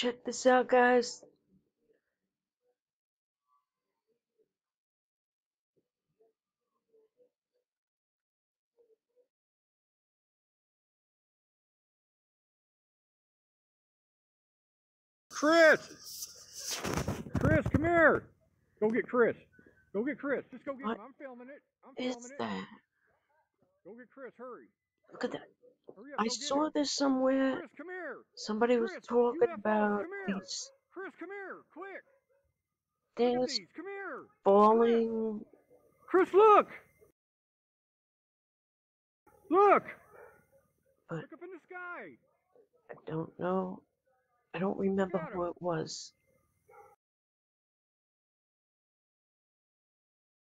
Check this out, guys. Chris, come here. Go get Chris. Go get Chris. Just go get him. I'm filming it. I'm filming it. Go get Chris. Hurry. Look at that. I saw this somewhere. Chris, come here. Somebody was talking about these. Chris, come here. Quick. Things falling. Chris, look. Look. But look up in the sky. I don't know. I don't remember who it was.